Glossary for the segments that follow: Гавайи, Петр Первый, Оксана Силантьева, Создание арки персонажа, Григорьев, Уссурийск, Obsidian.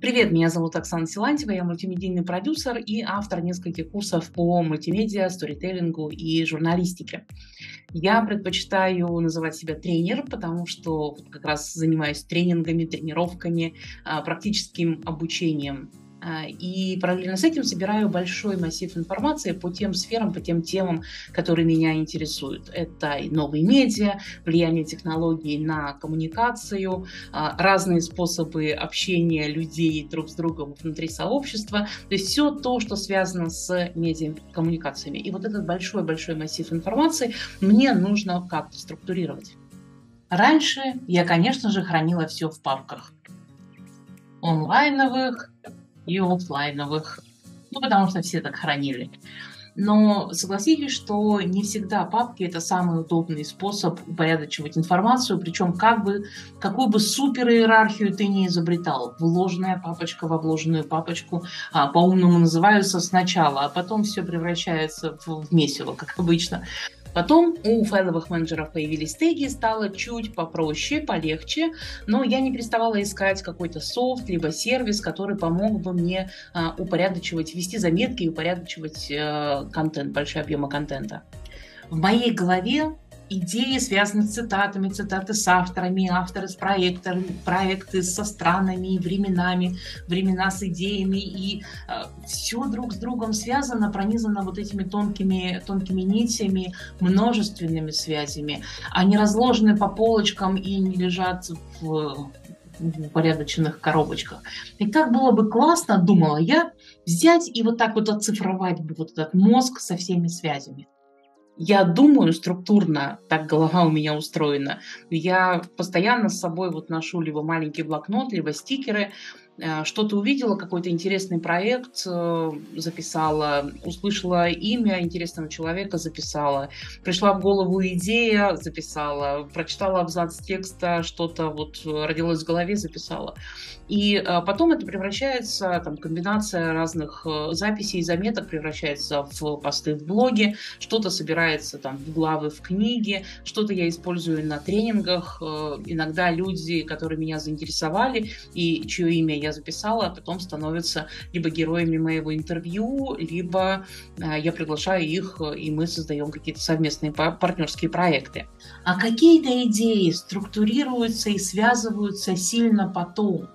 Привет, меня зовут Оксана Силантьева, я мультимедийный продюсер и автор нескольких курсов по мультимедиа, сторителлингу и журналистике. Я предпочитаю называть себя тренер, потому что как раз занимаюсь тренингами, тренировками, практическим обучением. И параллельно с этим собираю большой массив информации по тем сферам, по тем темам, которые меня интересуют. Это и новые медиа, влияние технологий на коммуникацию, разные способы общения людей друг с другом внутри сообщества. То есть все то, что связано с медиакоммуникациями. И вот этот большой-большой массив информации мне нужно как-то структурировать. Раньше я, конечно же, хранила все в папках. Онлайновых и офлайновых, потому что все так хранили. Но согласитесь, что не всегда папки – это самый удобный способ упорядочивать информацию, причем какую бы супер-иерархию ты ни изобретал. Вложенная папочка во вложенную папочку, по-умному называются сначала, а потом все превращается в месиво, как обычно. Потом у файловых менеджеров появились теги, стало чуть попроще, полегче, но я не переставала искать какой-то софт, либо сервис, который помог бы мне упорядочивать, вести заметки и упорядочивать контент, большие объемы контента. В моей голове идеи связаны с цитатами, цитаты с авторами, авторы с проектами, проекты со странами, временами, времена с идеями. И все друг с другом связано, пронизано вот этими тонкими нитями, множественными связями. Они разложены по полочкам и не лежат в упорядоченных коробочках. И как было бы классно, думала я, взять и вот так вот оцифровать бы вот этот мозг со всеми связями. Я думаю структурно, так голова у меня устроена. Я постоянно с собой вот ношу либо маленький блокнот, либо стикеры. Что-то увидела, какой-то интересный проект записала, услышала имя интересного человека, записала. Пришла в голову идея, записала. Прочитала абзац текста, что-то вот родилось в голове, записала. И потом это превращается, там, комбинация разных записей и заметок превращается в посты в блоге, что-то собирается там в главы в книге, что-то я использую на тренингах. Иногда люди, которые меня заинтересовали и чье имя я записала, а потом становятся либо героями моего интервью, либо я приглашаю их, и мы создаем какие-то совместные партнерские проекты. А какие-то идеи структурируются и связываются сильно потом.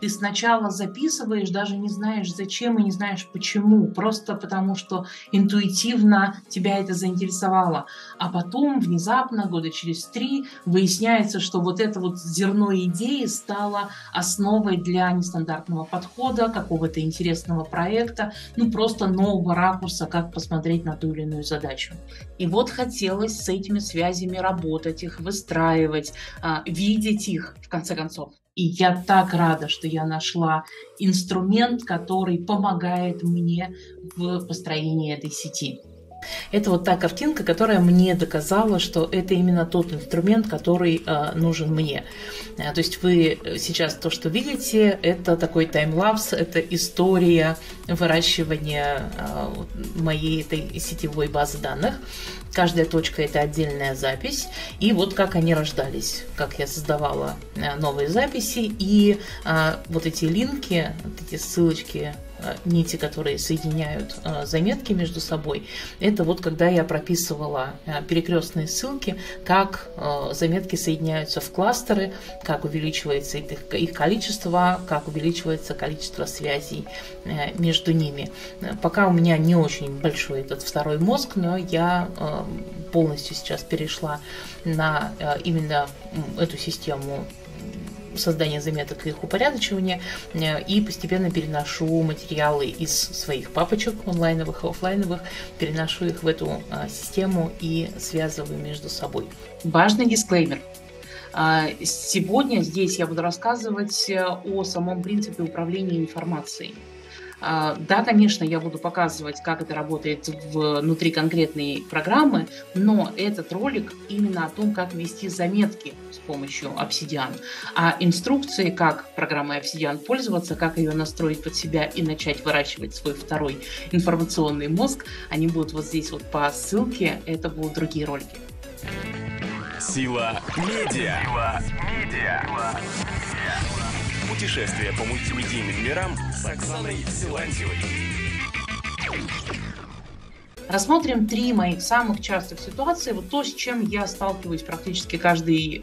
Ты сначала записываешь, даже не знаешь зачем и не знаешь почему, просто потому что интуитивно тебя это заинтересовало. А потом внезапно, года через 3, выясняется, что вот это вот зерно идеи стало основой для нестандартного подхода, какого-то интересного проекта, просто нового ракурса, как посмотреть на ту или иную задачу. И вот хотелось с этими связями работать, их выстраивать, видеть их в конце концов. И я так рада, что я нашла инструмент, который помогает мне в построении этой сети. Это вот та картинка, которая мне доказала, что это именно тот инструмент, который нужен мне. То есть вы сейчас то, что видите, это такой таймлапс, это история выращивания моей этой сетевой базы данных. Каждая точка – это отдельная запись. И вот как они рождались, как я создавала новые записи. И вот эти линки, вот эти ссылочки, нити, которые соединяют заметки между собой. Это вот когда я прописывала перекрестные ссылки, как заметки соединяются в кластеры, как увеличивается их количество, как увеличивается количество связей между ними. Пока у меня не очень большой этот второй мозг, но я полностью сейчас перешла на именно эту систему создание заметок и их упорядочивание, и постепенно переношу материалы из своих папочек онлайновых и офлайновых, переношу их в эту систему и связываю между собой. Важный дисклеймер. Сегодня здесь я буду рассказывать о самом принципе управления информацией. Да, конечно, я буду показывать, как это работает внутри конкретной программы, но этот ролик именно о том, как вести заметки с помощью Obsidian. А инструкции, как программой Obsidian пользоваться, как ее настроить под себя и начать выращивать свой второй информационный мозг, они будут вот здесь вот по ссылке, это будут другие ролики. Сила медиа. Путешествие по мультимедийным мирам с Оксаной Силантьевой. Рассмотрим три моих самых частых ситуации, вот то, с чем я сталкиваюсь практически каждый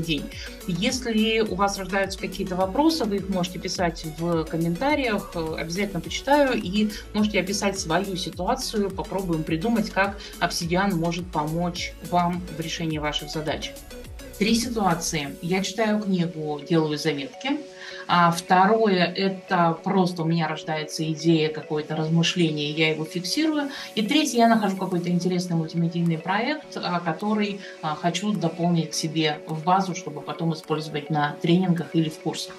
день. Если у вас рождаются какие-то вопросы, вы их можете писать в комментариях, обязательно почитаю, и можете описать свою ситуацию, попробуем придумать, как Obsidian может помочь вам в решении ваших задач. Три ситуации. Я читаю книгу, делаю заметки. Второе – это просто у меня рождается идея, какое-то размышление, я его фиксирую. И третье – я нахожу какой-то интересный мультимедийный проект, который хочу дополнить к себе в базу, чтобы потом использовать на тренингах или в курсах.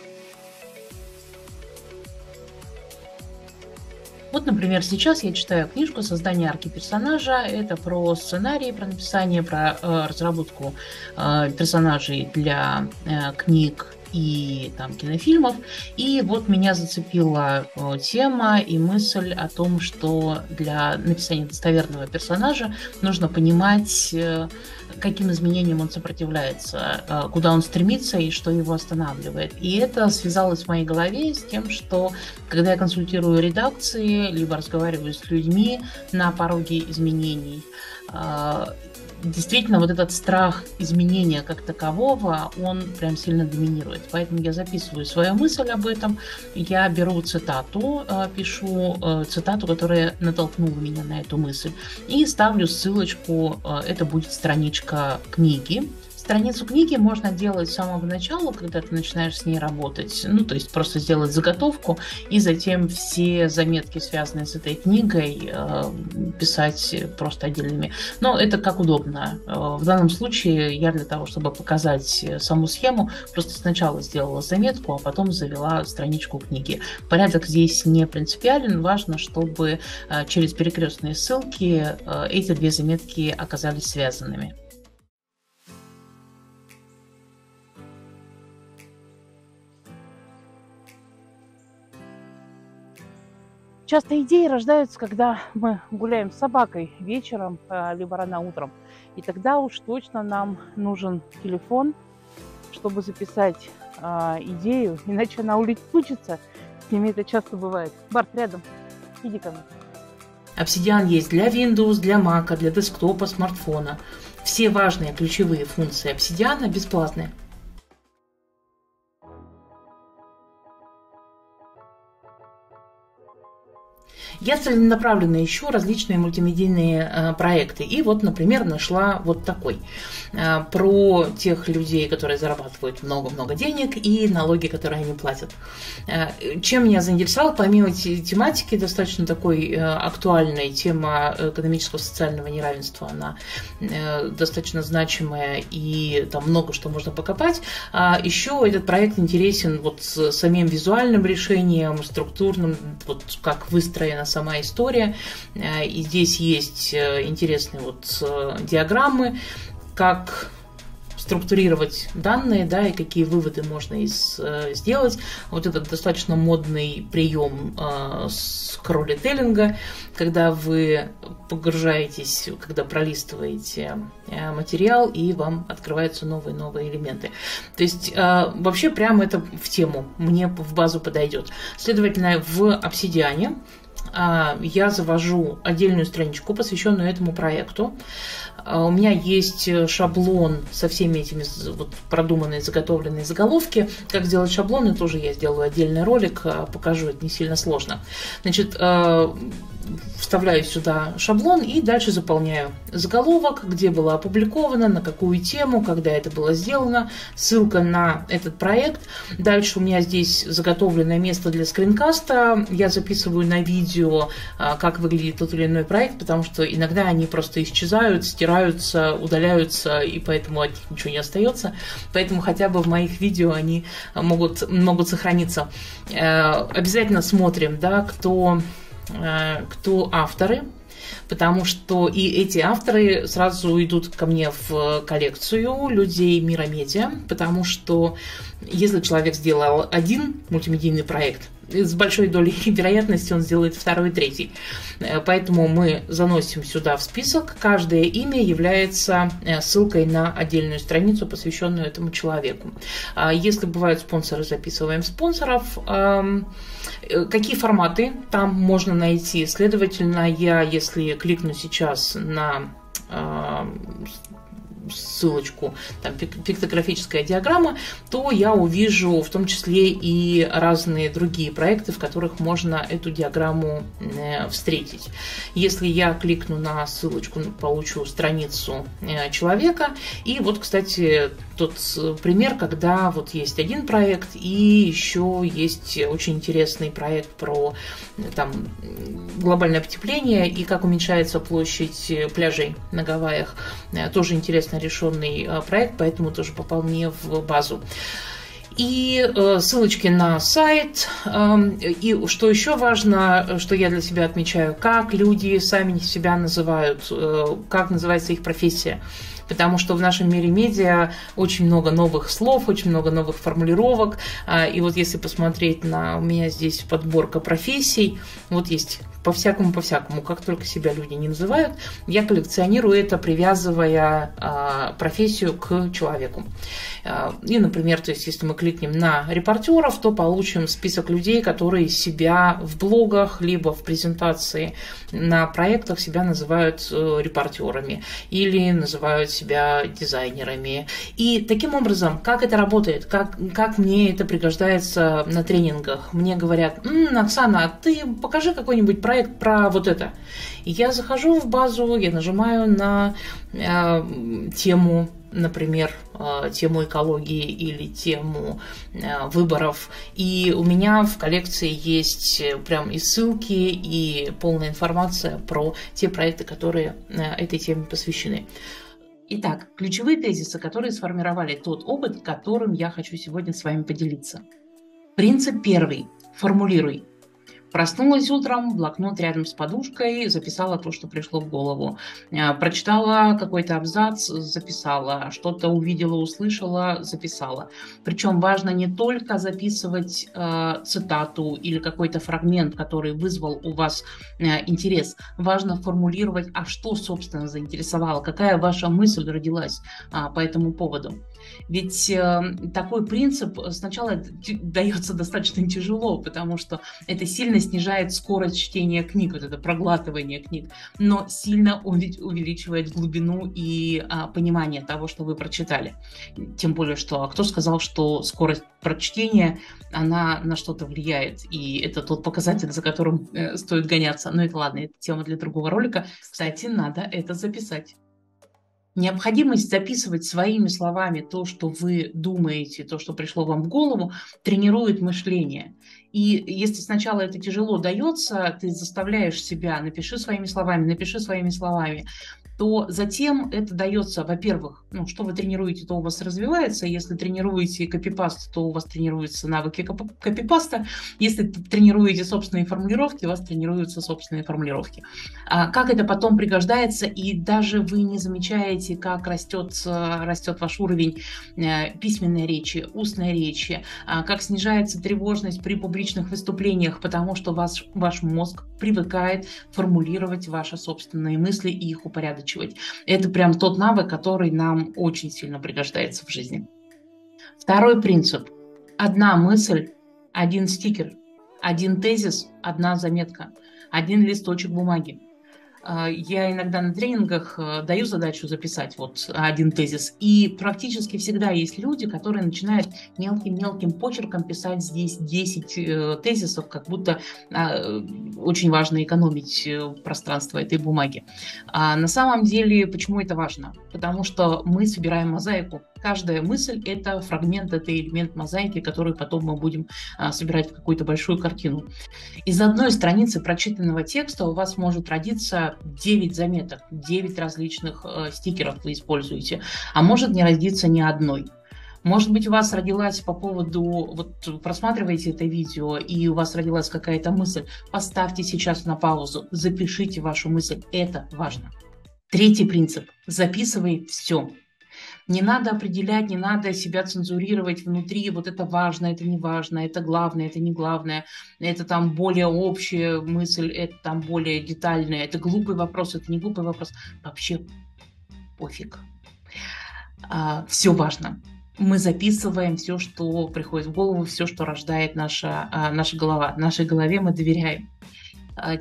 Вот, например, сейчас я читаю книжку «Создание арки персонажа». Это про сценарии, про написание, про разработку персонажей для книг и там кинофильмов. И вот меня зацепила тема и мысль о том, что для написания достоверного персонажа нужно понимать, каким изменениям он сопротивляется, куда он стремится и что его останавливает. И это связалось в моей голове с тем, что когда я консультирую редакции, либо разговариваю с людьми на пороге изменений, действительно, вот этот страх изменения как такового, он прям сильно доминирует. Поэтому я записываю свою мысль об этом, я беру цитату, пишу цитату, которая натолкнула меня на эту мысль, и ставлю ссылочку, это будет страничка книги. Страницу книги можно делать с самого начала, когда ты начинаешь с ней работать. Ну, то есть просто сделать заготовку и затем все заметки, связанные с этой книгой, писать просто отдельными. Но это как удобно. В данном случае я для того, чтобы показать саму схему, просто сначала сделала заметку, а потом завела страничку книги. Порядок здесь не принципиален. Важно, чтобы через перекрестные ссылки эти две заметки оказались связанными. Часто идеи рождаются, когда мы гуляем с собакой вечером, либо рано утром. И тогда уж точно нам нужен телефон, чтобы записать идею, иначе она улетучится. С ними это часто бывает. Барт, рядом. Иди ко мне. Obsidian есть для Windows, для Mac, для десктопа, смартфона. Все важные ключевые функции Obsidian бесплатные. Я целенаправленно ищу различные мультимедийные проекты. И вот, например, нашла вот такой. Про тех людей, которые зарабатывают много-много денег и налоги, которые они платят. Чем меня заинтересовало, помимо тематики, достаточно такой актуальной, тема экономического и социального неравенства, она достаточно значимая и там много что можно покопать. Еще этот проект интересен вот с самим визуальным решением, структурным, вот как выстроена сама история. И здесь есть интересные вот диаграммы, как структурировать данные, да, и какие выводы можно сделать. Вот этот достаточно модный прием с сторителлинга, когда вы погружаетесь, когда пролистываете материал, и вам открываются новые элементы. То есть вообще прямо это в тему, мне в базу подойдет. Следовательно, в Obsidian я завожу отдельную страничку, посвященную этому проекту. У меня есть шаблон со всеми этими вот продуманные, заготовленные заголовки. Как сделать шаблоны, тоже я сделаю отдельный ролик, покажу, это не сильно сложно. Значит, вставляю сюда шаблон и дальше заполняю заголовок, где было опубликовано, на какую тему, когда это было сделано, ссылка на этот проект. Дальше у меня здесь заготовленное место для скринкаста. Я записываю на видео, как выглядит тот или иной проект, потому что иногда они просто исчезают, стираются, удаляются, и поэтому от них ничего не остается. Поэтому хотя бы в моих видео они могут сохраниться. Обязательно смотрим, да, кто авторы, потому что и эти авторы сразу идут ко мне в коллекцию людей мира медиа, потому что Если человек сделал один мультимедийный проект, с большой долей вероятности он сделает второй, третий. Поэтому мы заносим сюда в список. Каждое имя является ссылкой на отдельную страницу, посвященную этому человеку. Если бывают спонсоры, записываем спонсоров. Какие форматы там можно найти? Следовательно, я, если кликну сейчас на ссылочку, там пиктографическая диаграмма, то я увижу в том числе и разные другие проекты, в которых можно эту диаграмму встретить. Если я кликну на ссылочку, получу страницу человека. И вот, кстати, тот пример, когда вот есть один проект и еще есть очень интересный проект про там глобальное потепление и как уменьшается площадь пляжей на Гавайях. Тоже интересно решенный проект, поэтому тоже попал мне в базу. И ссылочки на сайт. И что еще важно, что я для себя отмечаю, как люди сами себя называют, как называется их профессия. Потому что в нашем мире медиа очень много новых слов, очень много новых формулировок. И вот если посмотреть на... У меня здесь подборка профессий. Вот есть по-всякому. Как только себя люди не называют, я коллекционирую это, привязывая профессию к человеку. И, например, то есть, если мы кликнем на репортеров, то получим список людей, которые себя в блогах, либо в презентации на проектах себя называют репортерами или называют себя дизайнерами. И таким образом, как это работает, как мне это пригождается на тренингах. Мне говорят: Оксана, а ты покажи какой-нибудь проект про вот это. И я захожу в базу, я нажимаю на тему, например, тему экологии или тему выборов. И у меня в коллекции есть прям и ссылки, и полная информация про те проекты, которые этой теме посвящены. Итак, ключевые тезисы, которые сформировали тот опыт, которым я хочу сегодня с вами поделиться. Принцип первый. Формулируй. Проснулась утром, блокнот рядом с подушкой, записала то, что пришло в голову. Прочитала какой-то абзац, записала. Что-то увидела, услышала, записала. Причем важно не только записывать цитату или какой-то фрагмент, который вызвал у вас интерес. Важно формулировать, а что, собственно, заинтересовало, какая ваша мысль родилась по этому поводу. Ведь такой принцип сначала дается достаточно тяжело, потому что это сильно снижает скорость чтения книг, вот это проглатывание книг, но сильно увеличивает глубину и понимание того, что вы прочитали. Тем более, что кто сказал, что скорость прочтения, она на что-то влияет, и это тот показатель, за которым стоит гоняться. Но это ладно, это тема для другого ролика. Кстати, надо это записать. Необходимость записывать своими словами то, что вы думаете, то, что пришло вам в голову, тренирует мышление. И если сначала это тяжело дается, ты заставляешь себя: напиши своими словами, напиши своими словами, то затем это дается, во-первых, ну, что вы тренируете, то у вас развивается. Если тренируете копипаст, то у вас тренируются навыки копипаста. Если тренируете собственные формулировки, у вас тренируются собственные формулировки. А как это потом пригождается, и даже вы не замечаете, как растет ваш уровень письменной речи, устной речи, как снижается тревожность при публичных выступлениях, потому что ваш мозг привыкает формулировать ваши собственные мысли и их упорядочивать. Это прям тот навык, который нам очень сильно пригождается в жизни. Второй принцип. Одна мысль, один стикер, один тезис, одна заметка, один листочек бумаги. Я иногда на тренингах даю задачу записать вот один тезис. И практически всегда есть люди, которые начинают мелким-мелким почерком писать здесь 10 тезисов, как будто очень важно экономить пространство этой бумаги. А на самом деле, почему это важно? Потому что мы собираем мозаику. Каждая мысль – это фрагмент, это элемент мозаики, который потом мы будем собирать в какую-то большую картину. Из одной страницы прочитанного текста у вас может родиться 9 заметок, 9 различных стикеров вы используете, а может не родиться ни одной. Может быть, у вас родилась по поводу, вот просматриваете это видео, и у вас родилась какая-то мысль, поставьте сейчас на паузу, запишите вашу мысль, это важно. Третий принцип – записывай все. Не надо определять, не надо себя цензурировать внутри, вот это важно, это не важно, это главное, это не главное, это там более общая мысль, это там более детальная, это глупый вопрос, это не глупый вопрос. Вообще пофиг. Все важно. Мы записываем все, что приходит в голову, все, что рождает наша голова. Нашей голове мы доверяем.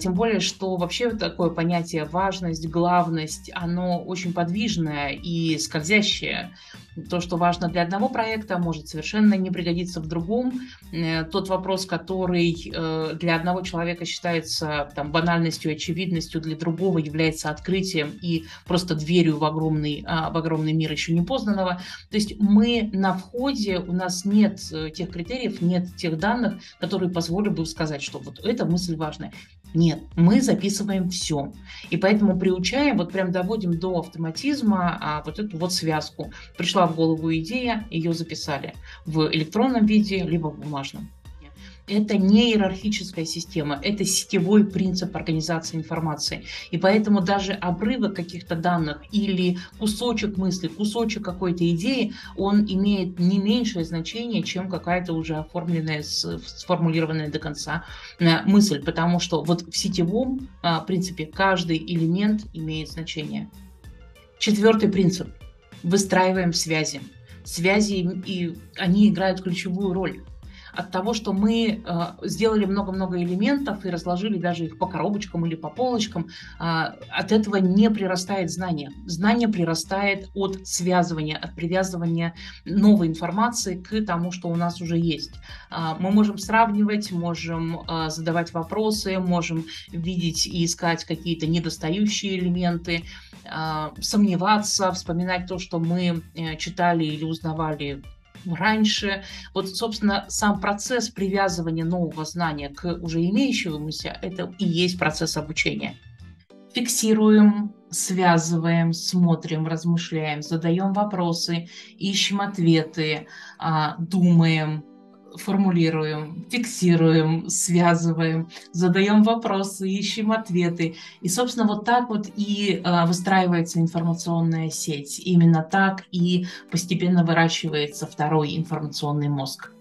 Тем более, что вообще такое понятие важность, главность, оно очень подвижное и скользящее. То, что важно для одного проекта, может совершенно не пригодиться в другом. Тот вопрос, который для одного человека считается там, банальностью, очевидностью, для другого является открытием и просто дверью в огромный мир еще непознанного. То есть мы на входе, у нас нет тех критериев, нет тех данных, которые позволили бы сказать, что вот эта мысль важная. Нет, мы записываем все. И поэтому приучаем, вот прям доводим до автоматизма вот эту вот связку. Пришла в голову идея, ее записали в электронном виде, либо в бумажном. Это не иерархическая система, это сетевой принцип организации информации. И поэтому даже обрывок каких-то данных или кусочек мысли, кусочек какой-то идеи, он имеет не меньшее значение, чем какая-то уже оформленная, сформулированная до конца мысль. Потому что вот в сетевом принципе каждый элемент имеет значение. Четвертый принцип. Выстраиваем связи. Связи, и они играют ключевую роль. От того, что мы сделали много-много элементов и разложили даже их по коробочкам или по полочкам, от этого не прирастает знание. Знание прирастает от связывания, от привязывания новой информации к тому, что у нас уже есть. Мы можем сравнивать, можем задавать вопросы, можем видеть и искать какие-то недостающие элементы, сомневаться, вспоминать то, что мы читали или узнавали раньше. Вот, собственно, сам процесс привязывания нового знания к уже имеющемуся, это и есть процесс обучения. Фиксируем, связываем, смотрим, размышляем, задаем вопросы, ищем ответы, думаем, формулируем, фиксируем, связываем, задаем вопросы, ищем ответы. И, собственно, вот так вот и выстраивается информационная сеть. Именно так и постепенно выращивается второй информационный мозг.